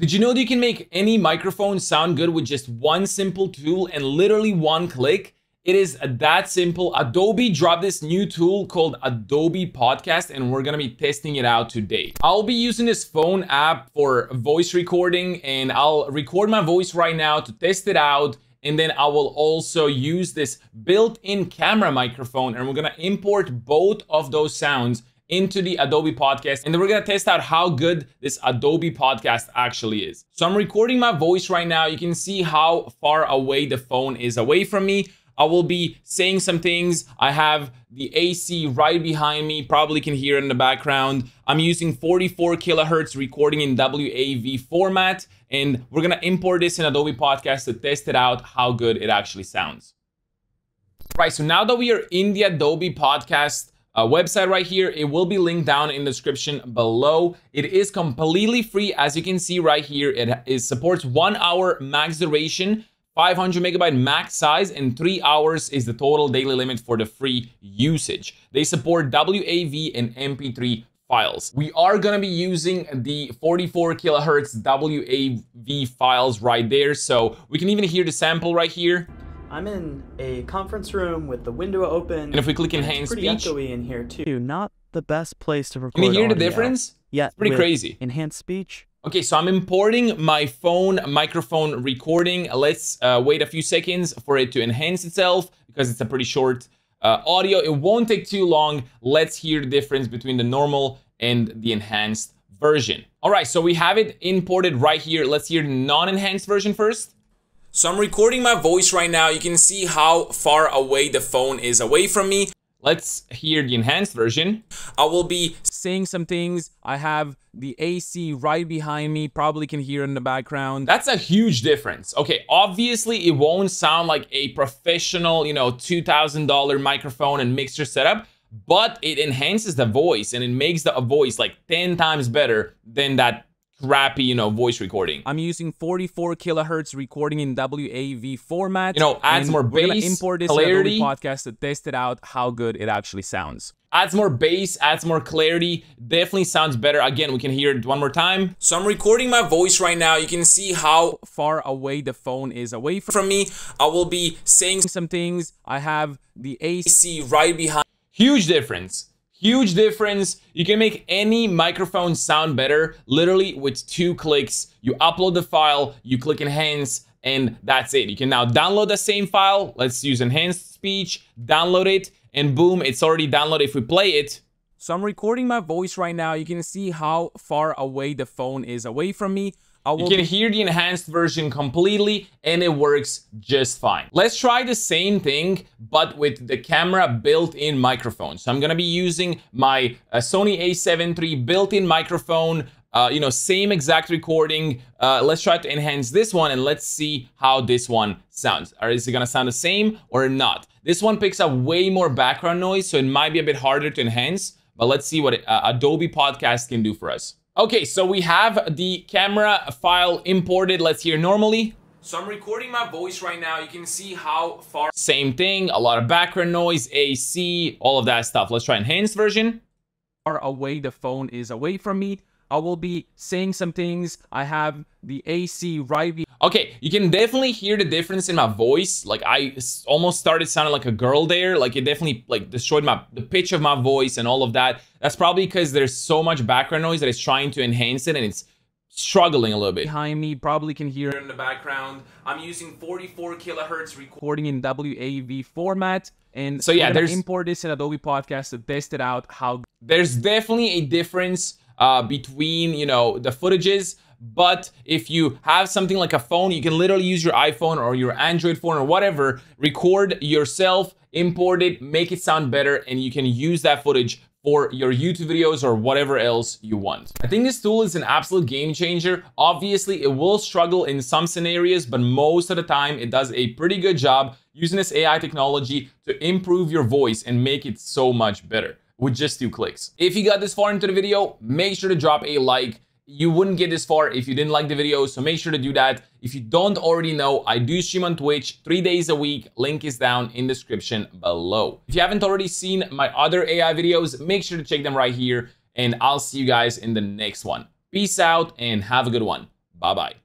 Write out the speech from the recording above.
Did you know that you can make any microphone sound good with just one simple tool and literally one click? It is that simple. Adobe dropped this new tool called Adobe Podcast, and we're gonna be testing it out today. I'll be using this phone app for voice recording, and I'll record my voice right now to test it out. And then I will also use this built-in camera microphone, and we're gonna import both of those sounds into the Adobe Podcast, and then we're gonna test out how good this Adobe Podcast actually is. So I'm recording my voice right now. You can see how far away the phone is away from me. I will be saying some things. I have the AC right behind me, probably can hear it in the background. I'm using 44 kilohertz recording in WAV format, and we're gonna import this in Adobe Podcast to test it out how good it actually sounds. Right, so now that we are in the Adobe Podcast website right here, it will be linked down in the description below. It is completely free, as you can see right here. It supports 1 hour max duration, 500 megabyte max size, and 3 hours is the total daily limit for the free usage. They support WAV and MP3 files. We are gonna be using the 44 kilohertz WAV files right there, so we can even hear the sample right here. I'm in a conference room with the window open. And if we click enhance speech, it's pretty echoey in here too. Not the best place to record. Can you hear the difference? Yeah, it's pretty crazy. Enhanced speech. Okay, so I'm importing my phone microphone recording. Let's wait a few seconds for it to enhance itself because it's a pretty short audio. It won't take too long. Let's hear the difference between the normal and the enhanced version. All right, so we have it imported right here. Let's hear the non-enhanced version first. So I'm recording my voice right now. You can see how far away the phone is away from me. Let's hear the enhanced version. I will be saying some things. I have the AC right behind me, probably can hear in the background. That's a huge difference. Okay, obviously it won't sound like a professional, you know, $2,000 microphone and mixer setup, but it enhances the voice and it makes the voice like 10 times better than that crappy, you know, voice recording. I'm using 44 kilohertz recording in WAV format. You know, adds more bass, import this clarity. Adobe Podcast to test it out how good it actually sounds. Adds more bass, adds more clarity. Definitely sounds better. Again, we can hear it one more time. So I'm recording my voice right now. You can see how far away the phone is away from me. I will be saying some things. I have the AC right behind. Huge difference. Huge difference. You can make any microphone sound better, literally with 2 clicks. You upload the file, you click enhance, and that's it. You can now download the same file. Let's use enhanced speech, download it, and boom, it's already downloaded if we play it. So I'm recording my voice right now. You can see how far away the phone is away from me. You can hear the enhanced version completely, and it works just fine. Let's try the same thing, but with the camera built-in microphone. So I'm gonna be using my Sony A7 III built-in microphone, you know, same exact recording. Let's try to enhance this one, and let's see how this one sounds. Is it gonna sound the same or not? This one picks up way more background noise, so it might be a bit harder to enhance, but let's see what Adobe Podcast can do for us. Okay, so we have the camera file imported. Let's hear normally. So I'm recording my voice right now. You can see how far. Same thing, a lot of background noise, AC, all of that stuff. Let's try enhanced version. Far away the phone is away from me. I will be saying some things. I have the AC right behind. Okay, you can definitely hear the difference in my voice. Like I almost started sounding like a girl there. Like it definitely like destroyed the pitch of my voice and all of that. That's probably because there's so much background noise that it's trying to enhance it and it's struggling a little bit. Behind me, probably can hear in the background. I'm using 44 kilohertz recording in WAV format. And so yeah, there's import this in Adobe Podcast to test it out. How there's definitely a difference between, you know, the footages. But if you have something like a phone, you can literally use your iPhone or your Android phone or whatever, record yourself, import it, make it sound better, and you can use that footage for your YouTube videos or whatever else you want. I think this tool is an absolute game changer. Obviously, it will struggle in some scenarios, but most of the time it does a pretty good job using this AI technology to improve your voice and make it so much better with just 2 clicks. If you got this far into the video, make sure to drop a like. You wouldn't get this far if you didn't like the video, so make sure to do that. If you don't already know, I do stream on Twitch 3 days a week. Link is down in the description below. If you haven't already seen my other AI videos, make sure to check them right here, and I'll see you guys in the next one. Peace out and have a good one. Bye-bye.